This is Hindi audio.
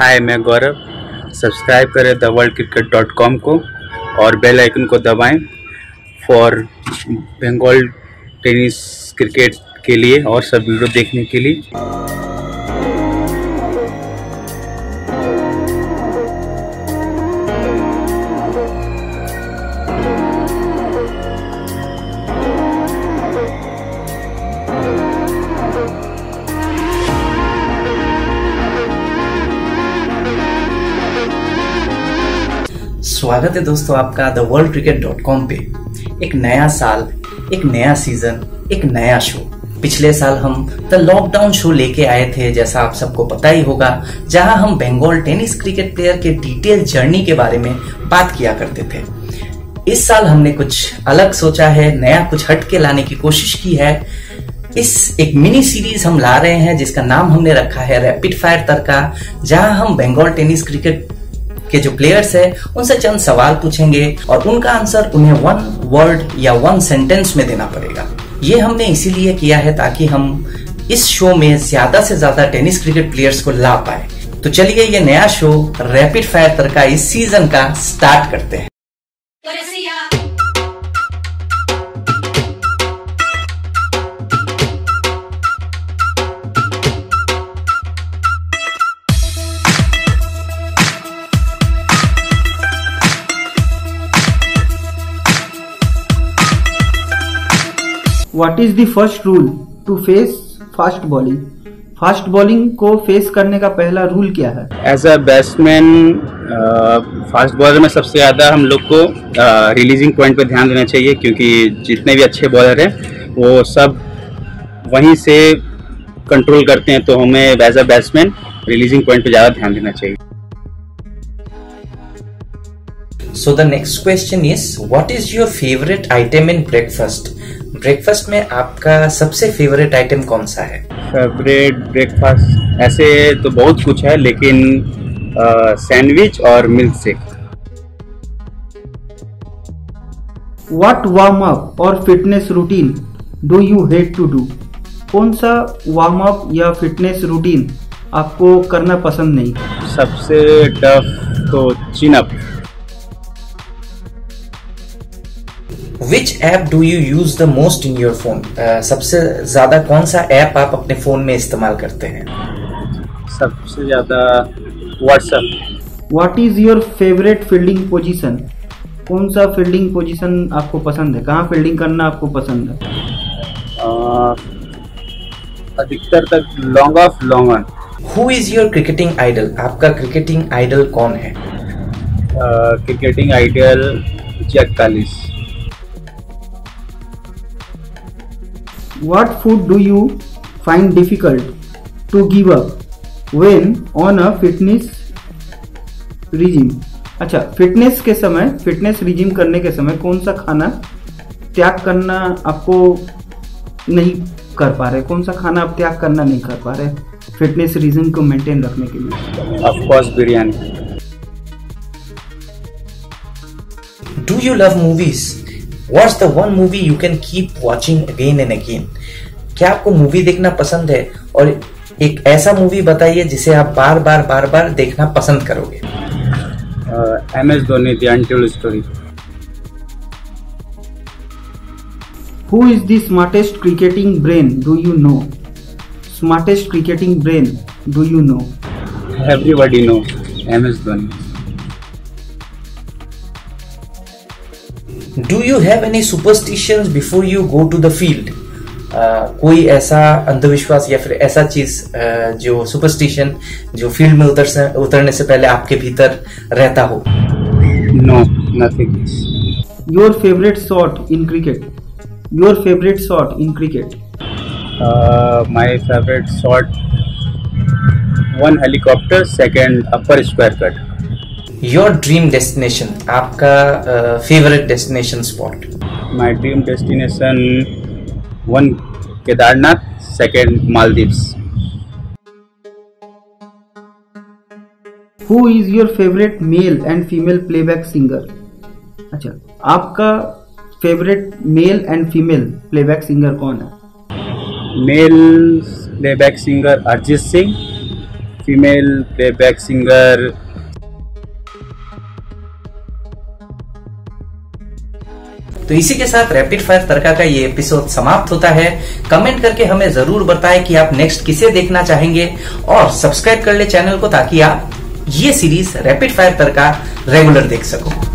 हाय, मैं गौरव। सब्सक्राइब करें theworldcricket.com को और बेल आइकन को दबाएं फॉर बंगाल टेनिस क्रिकेट के लिए और सब वीडियो देखने के लिए। स्वागत है दोस्तों आपका theworldcricket.com पे। एक नया साल, एक नया सीजन, एक नया शो। पिछले साल हम द लॉकडाउन शो लेके आए थे, जैसा आप सबको पता ही होगा, जहां हम बंगाल टेनिस क्रिकेट प्लेयर के डिटेल जर्नी के बारे में बात किया करते थे। इस साल हमने कुछ अलग सोचा है, नया कुछ हटके लाने की कोशिश की है। इस एक मिनी सीरीज हम ला रहे हैं जिसका नाम हमने रखा है रैपिड फायर तड़का, जहाँ हम बंगाल टेनिस क्रिकेट के जो प्लेयर्स है उनसे चंद सवाल पूछेंगे और उनका आंसर उन्हें वन वर्ड या वन सेंटेंस में देना पड़ेगा। ये हमने इसीलिए किया है ताकि हम इस शो में ज्यादा से ज्यादा टेनिस क्रिकेट प्लेयर्स को ला पाए। तो चलिए ये नया शो रैपिड फायर तड़का इस सीजन का स्टार्ट करते हैं। What is the first rule to face fast bowling? Fast bowling को face करने का पहला rule क्या है? As a batsman, fast bowler में सबसे ज़्यादा हम लोग को releasing point पर ध्यान देना चाहिए, क्योंकि जितने भी अच्छे बॉलर हैं वो सब वहीं से कंट्रोल करते हैं, तो हमें as a batsman releasing point पर ज़्यादा ध्यान देना चाहिए। So the next question is, what is your favorite item in breakfast? Breakfast में आपका सबसे फेवरेट आइटम कौन सा है? फेवरेट ब्रेकफास्ट ऐसे तो बहुत कुछ है, लेकिन सैंडविच और milk shake. What warm up और fitness routine do you hate to do? कौन सा वार्म अप या फिटनेस रूटीन आपको करना पसंद नहीं? सबसे टफ तो चिन up. Which app do you use the most in your phone? सबसे ज़्यादा कौन सा ऐप आप अपने फ़ोन में इस्तेमाल करते हैं? सबसे ज़्यादा WhatsApp। What is your favorite fielding position? कौन सा फील्डिंग पोजीशन आपको पसंद है? कहाँ फील्डिंग करना आपको पसंद है? अधिकतर तक long off long on. Who is your cricketing idol? आपका क्रिकेटिंग आइडल कौन है? Cricketing idol Jack Kallis. What food do you find difficult to give up when on a fitness regime? अच्छा, फिटनेस के समय, फिटनेस रिजीम करने के समय कौन सा खाना त्याग करना आपको नहीं कर पा रहे? कौन सा खाना आप त्याग करना नहीं कर पा रहे फिटनेस रिजीम को मेंटेन रखने के लिए? Of course biryani. Do you love movies? What's the one movie you can keep watching again and again? क्या आपको मूवी देखना पसंद है? और एक ऐसा मूवी बताइए जिसे आप बार बार देखना पसंद करोगे। MS Dhoni the untold story. Who is the smartest cricketing brain? Do you know? Smartest cricketing brain? Do you know? Everybody know MS Dhoni. Do you have any superstitions before you go to the field? कोई ऐसा अंधविश्वास या फिर ऐसा चीज जो superstition जो फील्ड में उतरने से पहले आपके भीतर रहता हो? No, nothing. Your favorite shot in cricket? Your favorite shot in cricket? My favorite shot, one helicopter, second upper square cut. Your dream destination, आपका favorite destination spot? My dream destination, one Kedarnath, second Maldives. Who is your favorite male and female playback singer? अच्छा, आपका favorite male and female playback singer कौन है? Male playback singer अर्जित सिंह, फीमेल प्लेबैक सिंगर। तो इसी के साथ रैपिड फायर तड़का का ये एपिसोड समाप्त होता है। कमेंट करके हमें जरूर बताएं कि आप नेक्स्ट किसे देखना चाहेंगे और सब्सक्राइब कर ले चैनल को ताकि आप ये सीरीज रैपिड फायर तड़का रेगुलर देख सको।